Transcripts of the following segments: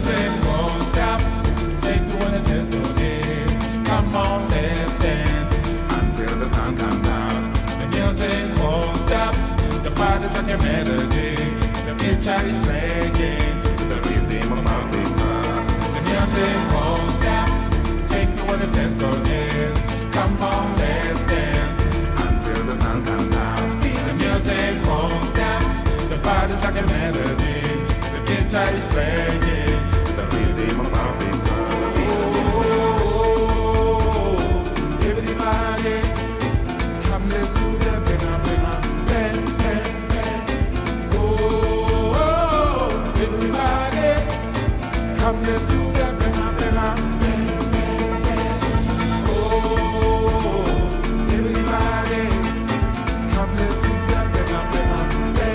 The melody, the guitar is playing, the rhythm of our people. The music won't stop. Take me where the dance floor is. Come on, let's dance until the sun comes out. The music won't stop. The body's like a melody. The guitar is playing, the rhythm of our people. Oh, everybody, come let's do the bang bang bang. Come let's do the bang bang bang. Oh, everybody, come let's do the bang bang bang. Oh, everybody, come let's do the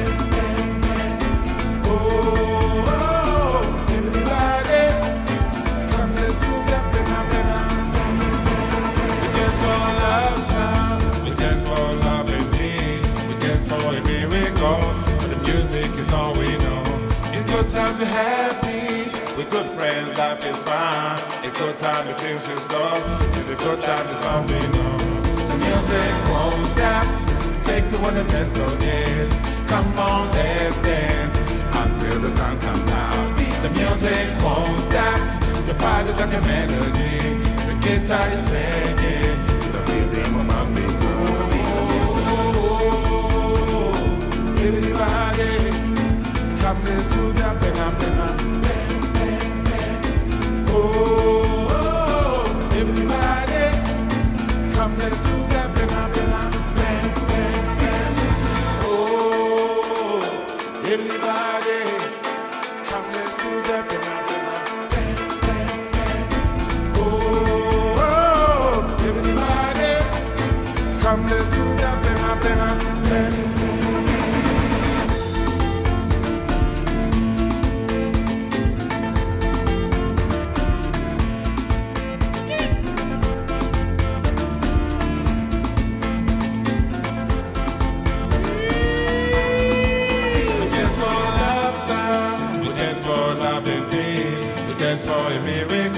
bang bang bang. We dance for love, child. We dance for love and peace. We dance for a miracle. But the music is all we know. In good times we're happy. With good friends, life is fine. A good time, the things is gone. And the good time is all we know. The music won't stop. Take me where the dance floor is. Come on, let's dance until the sun comes out. The music won't stop. The body's like a melody. The guitar is playing the rhythm of our people. Oh, everybody, come let's do the bang bang bang. Oh, everybody, come let's do that bang bang bang bang bang. Oh, everybody, come let's do that bang bang bang bang. Oh, everybody, come let's do that bang bang bang bang. For a miracle, but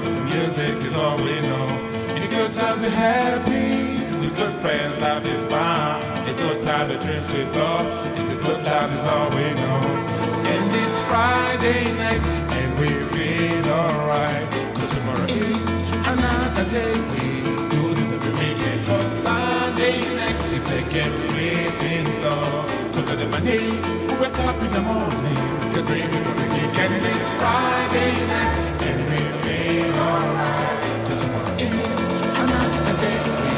the music is all we know. In the good times we're happy, with good friends life is fine. In the good times the dreams we flow, in the good times is all we know. And it's Friday night, and we feel alright. 'Cause tomorrow is another day, we do this every weekend. 'Cause Sunday night, we take everything slow. 'Cause on the Monday, we wake up in the morning, the dream is gonna kick in. And it's Friday night, and we feel alright. 'Cause tomorrow is another day, we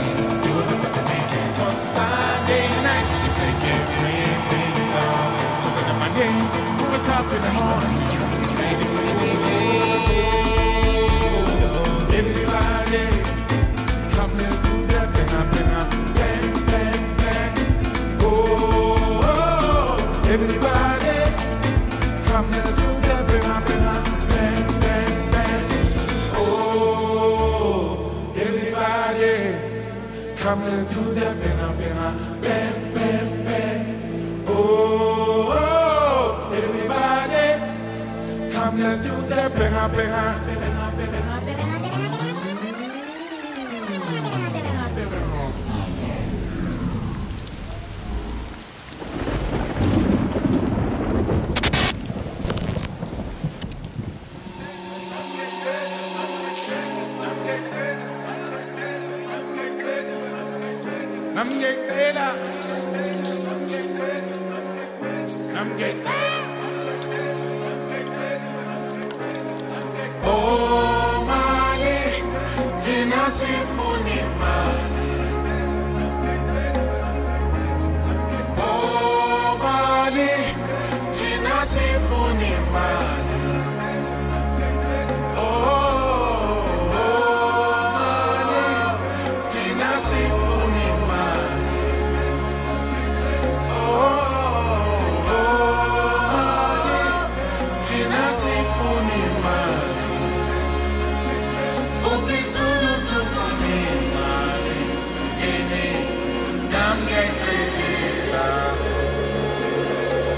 do this every weekend. 'Cause Sunday night, we take everything slow. 'Cause on the Monday, we wake up in the morning, the dream is gonna kick in. Everybody, come let's do the bang bang bang bang bang. Oh, everybody. Come let's do the bang bang bang bang. Oh, everybody, come let's do the bang bang bang bang. Oh, everybody, come let's do the bang bang bang bang.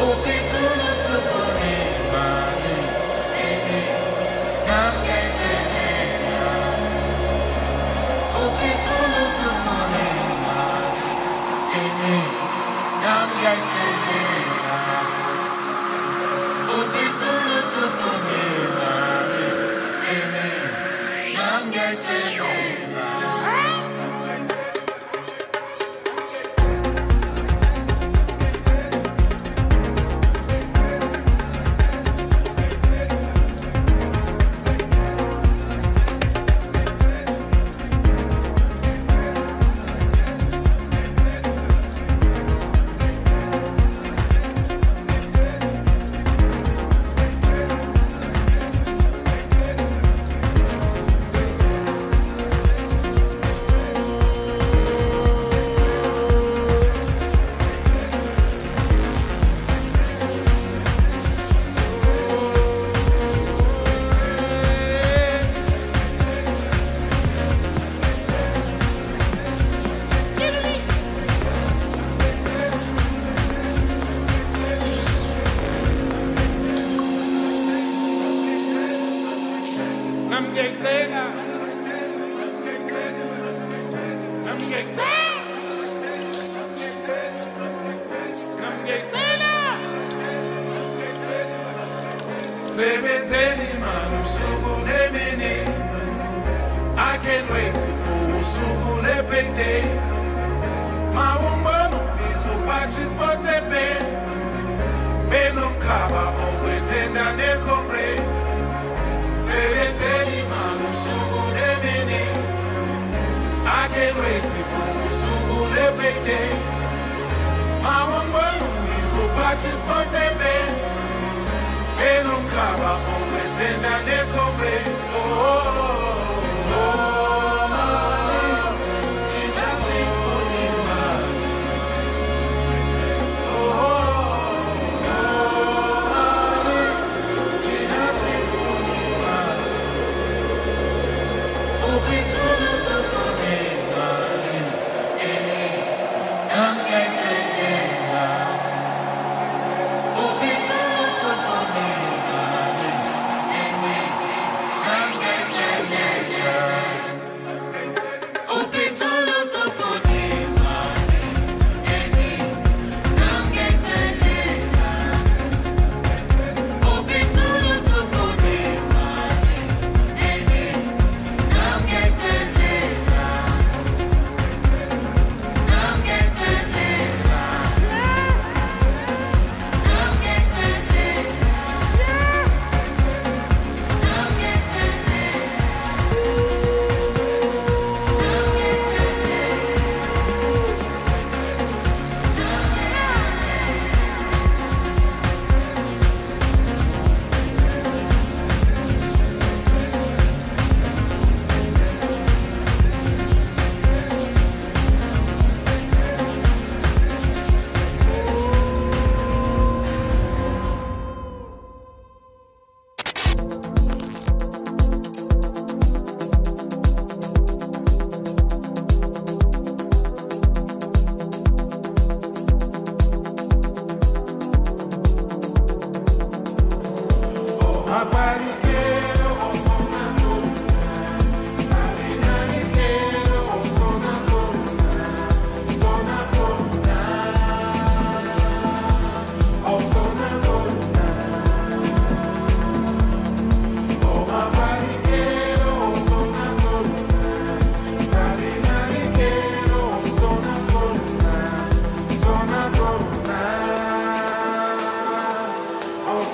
Open to for anybody. I can't wait for usuku lepete. Maungano bizopachis motebe. Benomkaba obwetenda nekombre. Sebeteli manu usuku lemene. I can't wait for usuku lepete. Maungano bizopachis motebe. Benomkaba obwetenda nekombre. Oh.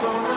Son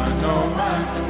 man, oh man.